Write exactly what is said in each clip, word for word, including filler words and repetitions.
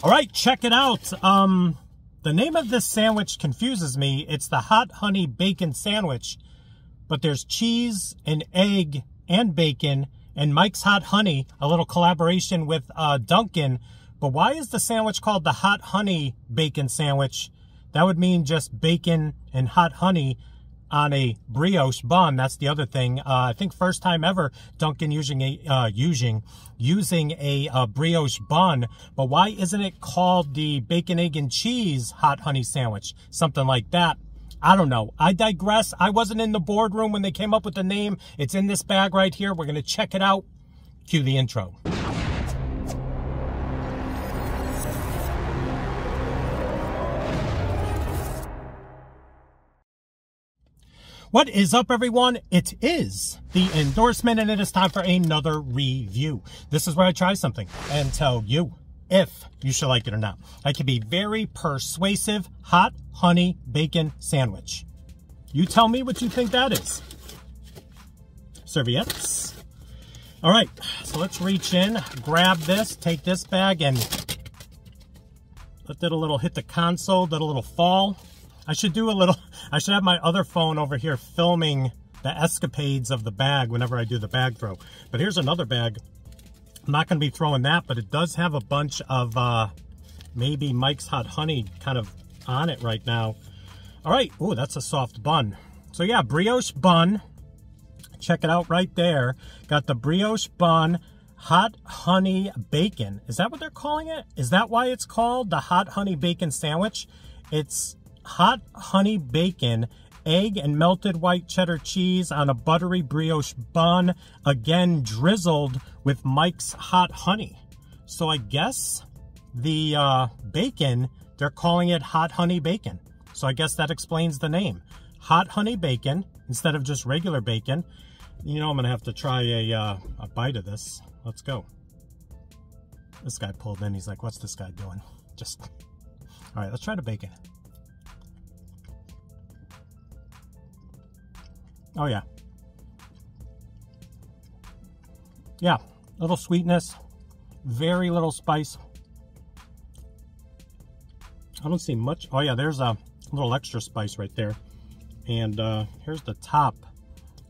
All right, check it out. Um, the name of this sandwich confuses me. It's the Hot Honey Bacon Sandwich, but there's cheese and egg and bacon and Mike's Hot Honey, a little collaboration with uh, Dunkin'. But why is the sandwich called the Hot Honey Bacon Sandwich? That would mean just bacon and hot honey on a brioche bun. That's the other thing. Uh, I think first time ever Dunkin' using a uh, using using a uh, brioche bun. But why isn't it called the bacon, egg, and cheese hot honey sandwich? Something like that. I don't know. I digress. I wasn't in the boardroom when they came up with the name. It's in this bag right here. We're gonna check it out. Cue the intro. What is up, everyone? It is the endorsement, and it is time for another review. This is where I try something and tell you if you should like it or not. I can be very persuasive. Hot honey bacon sandwich. You tell me what you think that is. Serviettes. All right, so let's reach in, grab this, take this bag, and let that a little hit the console, let a little fall. I should do a little, I should have my other phone over here filming the escapades of the bag whenever I do the bag throw. But here's another bag. I'm not going to be throwing that, but it does have a bunch of uh, maybe Mike's Hot Honey kind of on it right now. All right. Ooh, that's a soft bun. So yeah, brioche bun. Check it out right there. Got the brioche bun, hot honey bacon. Is that what they're calling it? Is that why it's called the hot honey bacon sandwich? It's hot honey bacon, egg, and melted white cheddar cheese on a buttery brioche bun, again drizzled with Mike's Hot Honey. So I guess the uh, bacon, they're calling it hot honey bacon. So I guess that explains the name. Hot honey bacon instead of just regular bacon. You know I'm going to have to try a, uh, a bite of this. Let's go. This guy pulled in. He's like, what's this guy doing? Just, all right, let's try the bacon. Oh yeah. Yeah, little sweetness, very little spice. I don't see much. Oh yeah, there's a little extra spice right there. And uh, here's the top.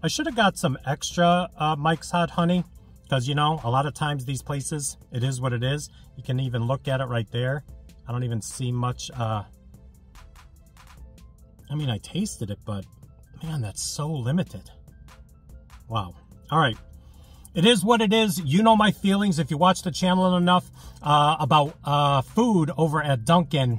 I should have got some extra uh, Mike's Hot Honey because, you know, a lot of times these places, it is what it is. You can even look at it right there. I don't even see much. Uh, I mean, I tasted it, but man, that's so limited. Wow. All right. It is what it is. You know my feelings if you watch the channel enough uh, about uh, food over at Dunkin'.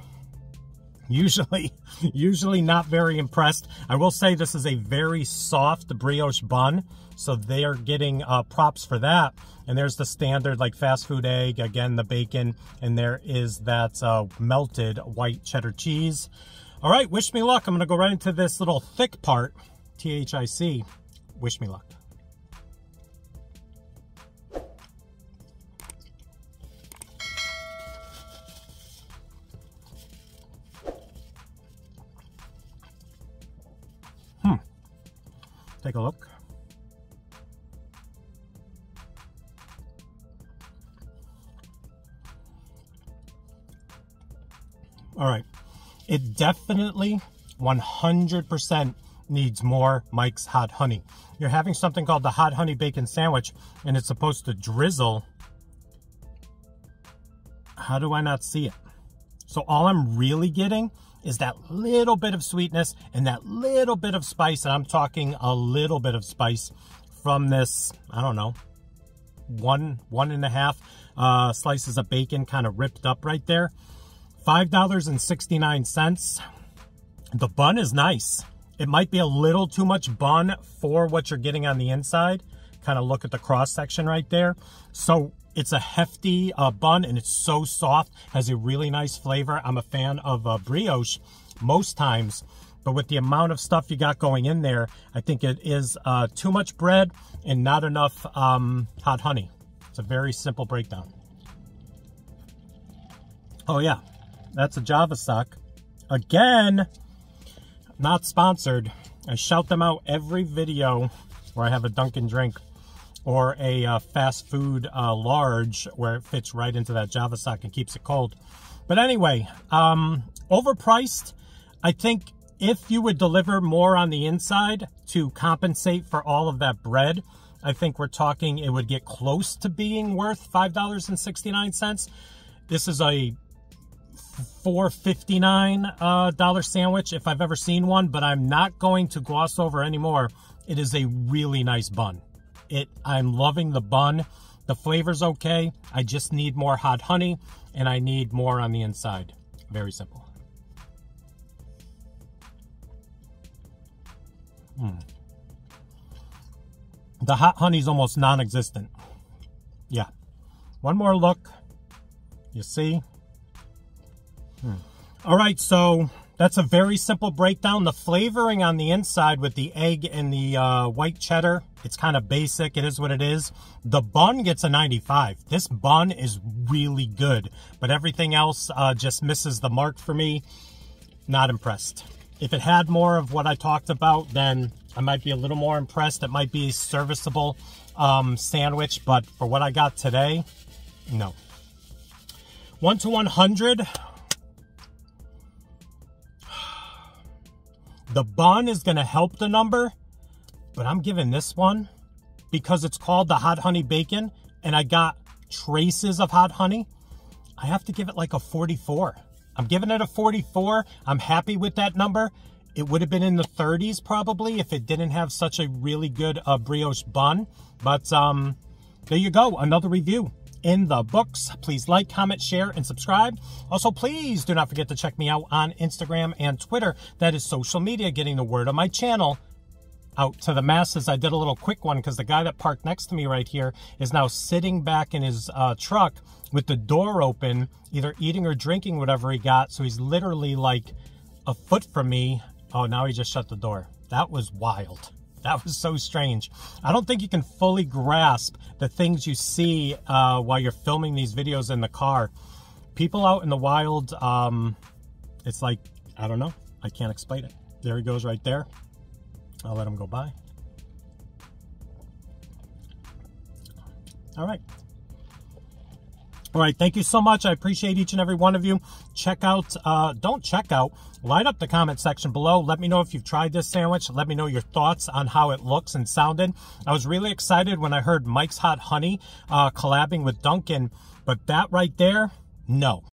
Usually, usually not very impressed. I will say this is a very soft brioche bun, so they are getting uh, props for that. And there's the standard like fast food egg, again, the bacon, and there is that uh, melted white cheddar cheese. All right, wish me luck. I'm going to go right into this little thick part, T H I C. Wish me luck. Hmm. Take a look. All right. It definitely one hundred percent needs more Mike's Hot Honey. You're having something called the Hot Honey Bacon Sandwich, and it's supposed to drizzle. How do I not see it? So all I'm really getting is that little bit of sweetness and that little bit of spice, and I'm talking a little bit of spice from this, I don't know, one, one and a half uh, slices of bacon kind of ripped up right there. five dollars and sixty-nine cents. The bun is nice. It might be a little too much bun for what you're getting on the inside. Kind of look at the cross section right there. So it's a hefty uh, bun, and it's so soft. Has a really nice flavor. I'm a fan of uh, brioche most times, but with the amount of stuff you got going in there, I think it is uh, too much bread and not enough um, hot honey. It's a very simple breakdown. Oh yeah. That's a Java sock. Again, not sponsored. I shout them out every video where I have a Dunkin' drink or a uh, fast food uh, large where it fits right into that Java sock and keeps it cold. But anyway, um, overpriced. I think if you would deliver more on the inside to compensate for all of that bread, I think we're talking it would get close to being worth five dollars and sixty-nine cents. This is a four fifty-nine uh, dollar sandwich if I've ever seen one, but I'm not going to gloss over anymore. It is a really nice bun. It, I'm loving the bun. The flavor's okay. I just need more hot honey, and I need more on the inside. Very simple. Mm. The hot honey's almost non-existent. Yeah. One more look. You see? Hmm. All right, so that's a very simple breakdown. The flavoring on the inside with the egg and the uh, white cheddar, it's kind of basic. It is what it is. The bun gets a ninety-five. This bun is really good, but everything else uh, just misses the mark for me. Not impressed. If it had more of what I talked about, then I might be a little more impressed. It might be a serviceable um, sandwich, but for what I got today, no. one to one hundred. The bun is going to help the number, but I'm giving this one because it's called the hot honey bacon and I got traces of hot honey. I have to give it like a forty-four. I'm giving it a forty-four. I'm happy with that number. It would have been in the thirties probably if it didn't have such a really good uh, brioche bun. But um, there you go. Another review in the books. Please like, comment, share, and subscribe. Also, please do not forget to check me out on Instagram and Twitter. That is social media, getting the word of my channel out to the masses. I did a little quick one because the guy that parked next to me right here is now sitting back in his uh, truck with the door open, either eating or drinking whatever he got. So he's literally like a foot from me. Oh, now he just shut the door. That was wild. That was so strange. I don't think you can fully grasp the things you see uh, while you're filming these videos in the car. People out in the wild, um, it's like, I don't know. I can't explain it. There he goes right there. I'll let him go by. All right. All right, thank you so much. I appreciate each and every one of you. Check out, uh, don't check out, light up the comment section below. Let me know if you've tried this sandwich. Let me know your thoughts on how it looks and sounded. I was really excited when I heard Mike's Hot Honey uh, collabing with Dunkin', but that right there, no.